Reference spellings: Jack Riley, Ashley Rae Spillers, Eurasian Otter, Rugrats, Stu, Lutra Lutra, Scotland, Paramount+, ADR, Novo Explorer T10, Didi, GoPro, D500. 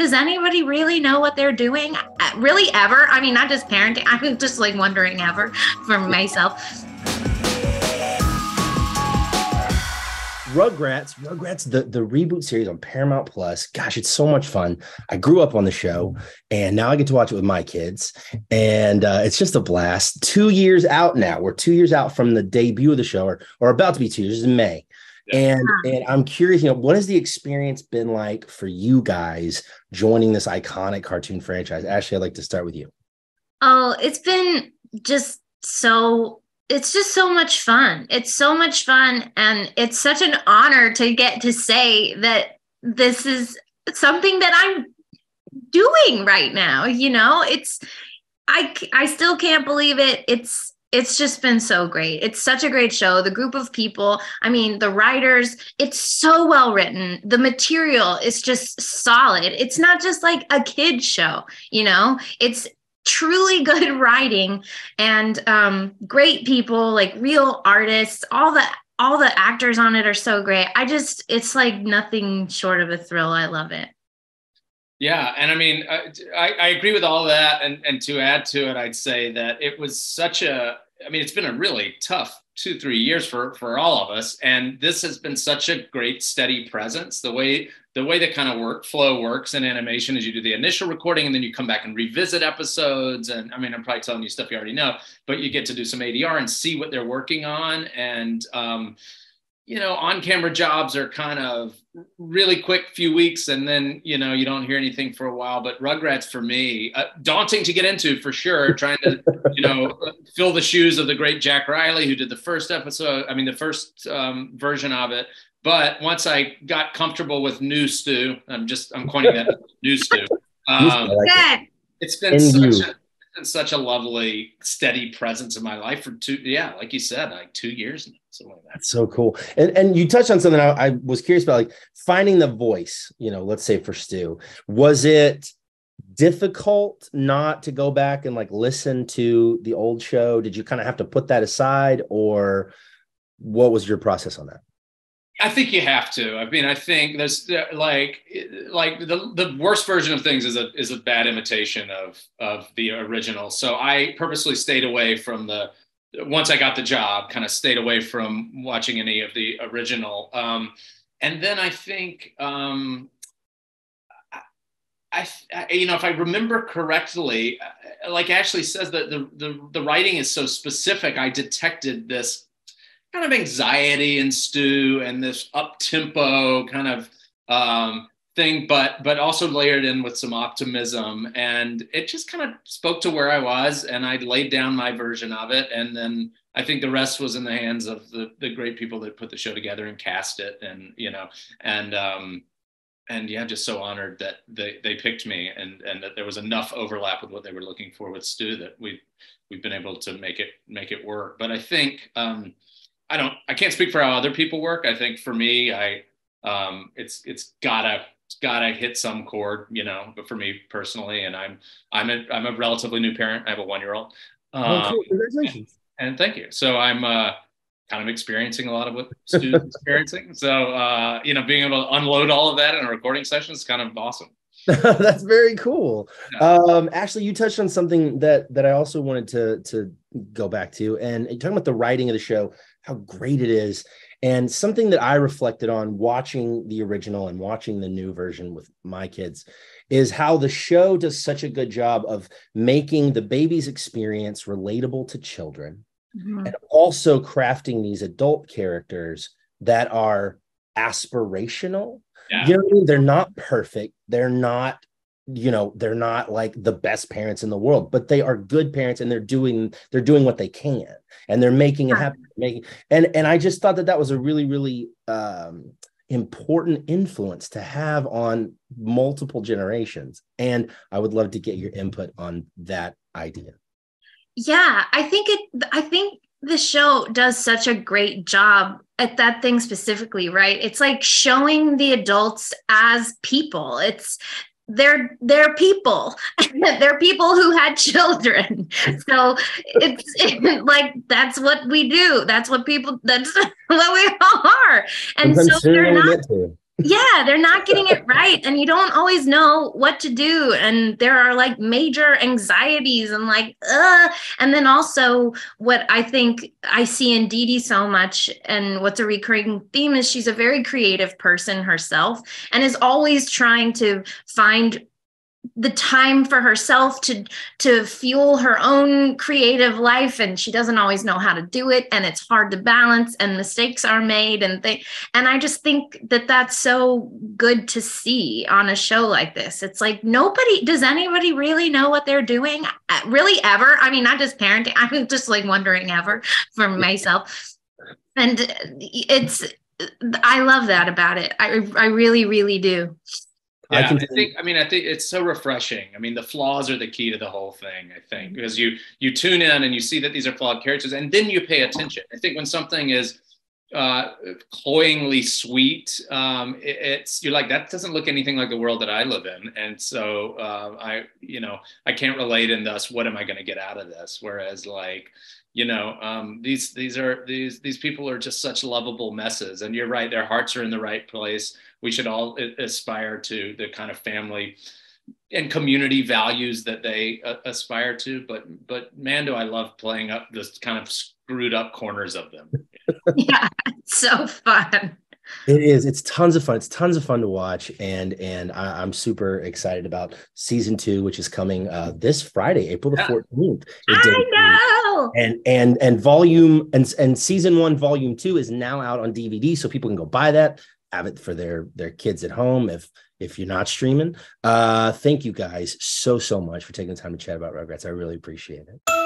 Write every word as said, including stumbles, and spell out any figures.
does anybody really know what they're doing? Really ever? I mean, not just parenting. I'm just like wondering ever for myself. Rugrats, Rugrats, the, the reboot series on Paramount+. Gosh, it's so much fun. I grew up on the show, and now I get to watch it with my kids, and uh, it's just a blast. Two years out now. We're two years out from the debut of the show, or, or about to be two years in May. Yeah. And and I'm curious, you know, what has the experience been like for you guys joining this iconic cartoon franchise? Ashley, I'd like to start with you. Oh, it's been just so... It's just so much fun. It's so much fun. And it's such an honor to get to say that this is something that I'm doing right now. You know, it's, I, I still can't believe it. It's, it's just been so great. It's such a great show. The group of people, I mean, the writers, it's so well written. The material is just solid. It's not just like a kid's show, you know, it's, truly good writing and um, great people, like real artists. All the all the actors on it are so great. I just, it's like nothing short of a thrill. I love it. Yeah, and I mean, I, I agree with all that. And and to add to it, I'd say that it was such a. I mean, it's been a really tough two, three years for for all of us, and this has been such a great, steady presence. The way. The way that kind of workflow works in animation is you do the initial recording and then you come back and revisit episodes. And I mean, I'm probably telling you stuff you already know, but you get to do some A D R and see what they're working on. And, um, you know, on-camera jobs are kind of really quick few weeks. And then, you know, you don't hear anything for a while, but Rugrats for me, uh, daunting to get into for sure. Trying to, you know, fill the shoes of the great Jack Riley, who did the first episode. I mean, the first um, version of it. But once I got comfortable with new Stu, I'm just, I'm coining that new Stu. Um, like it. It's been such a, it's been such a lovely, steady presence in my life for two, yeah, like you said, like two years now. Like that. That's so cool. And and you touched on something I, I was curious about, like finding the voice, you know, let's say for Stu. Was it difficult not to go back and like listen to the old show? Did you kind of have to put that aside, or what was your process on that? I think you have to. I mean, I think there's like, like the, the worst version of things is a is a bad imitation of of the original. So I purposely stayed away from the, once I got the job, kind of stayed away from watching any of the original. Um, and then I think, um, I, I you know, if I remember correctly, like Ashley says, that the, the the writing is so specific. I detected this kind of anxiety in Stu and this up-tempo kind of um, thing, but but also layered in with some optimism. And it just kind of spoke to where I was, and I laid down my version of it. And then I think the rest was in the hands of the, the great people that put the show together and cast it. And, you know, and um, and yeah, just so honored that they, they picked me, and, and that there was enough overlap with what they were looking for with Stu that we, we've been able to make it, make it work. But I think, um, I don't, I can't speak for how other people work. I think for me, I, um, it's, it's gotta, it's gotta hit some chord, you know, but for me personally, and I'm, I'm a, I'm a relatively new parent. I have a one-year-old. Um, oh, cool. Congratulations. And, and thank you. So I'm, uh, kind of experiencing a lot of what Stu's experiencing. So, uh, you know, being able to unload all of that in a recording session is kind of awesome. That's very cool. Yeah. Um, Ashley, you touched on something that, that I also wanted to, to go back to, and you're talking about the writing of the show, how great it is. And something that I reflected on watching the original and watching the new version with my kids is how the show does such a good job of making the baby's experience relatable to children, mm-hmm. and also crafting these adult characters that are aspirational. Yeah. You know what I mean? They're not perfect. They're not, you know, they're not like the best parents in the world, but they are good parents, and they're doing, they're doing what they can, and they're making it happen. Making, and, and I just thought that that was a really, really um, important influence to have on multiple generations. And I would love to get your input on that idea. Yeah, I think it, I think the show does such a great job at that thing specifically, right? It's like showing the adults as people. It's, They're they're people. They're people who had children. So it's it, like that's what we do. That's what people. That's what we all are. And Sometimes so they're not. Yeah, they're not getting it right. And you don't always know what to do. And there are like major anxieties and like, ugh. And then also what I think I see in Didi so much, and what's a recurring theme, is she's a very creative person herself and is always trying to find the time for herself to to fuel her own creative life, and she doesn't always know how to do it, and it's hard to balance, and mistakes are made, and they and I just think that that's so good to see on a show like this. It's like, nobody does anybody really know what they're doing, really, ever. I mean, not just parenting, I'm just like wondering ever for myself. And it's I love that about it. I I really really do. Yeah, I, I think, I mean, I think it's so refreshing. I mean, the flaws are the key to the whole thing, I think, because you you tune in and you see that these are flawed characters, and then you pay attention. I think when something is uh, cloyingly sweet, um, it, it's you're like, that doesn't look anything like the world that I live in. And so uh, I, you know, I can't relate, and thus, what am I going to get out of this? Whereas like, you know, um, these these are these these people are just such lovable messes. And you're right, their hearts are in the right place. We should all aspire to the kind of family and community values that they uh, aspire to. But, but man, do I love playing up this kind of screwed up corners of them. Yeah, it's so fun. It is. It's tons of fun. It's tons of fun to watch. And and I, I'm super excited about season two, which is coming uh, this Friday, April the fourteenth. I know. And and and volume and, and season one, volume two is now out on D V D. So people can go buy that. Have it for their their kids at home if if you're not streaming. Uh, thank you guys so, so much for taking the time to chat about Rugrats. I really appreciate it.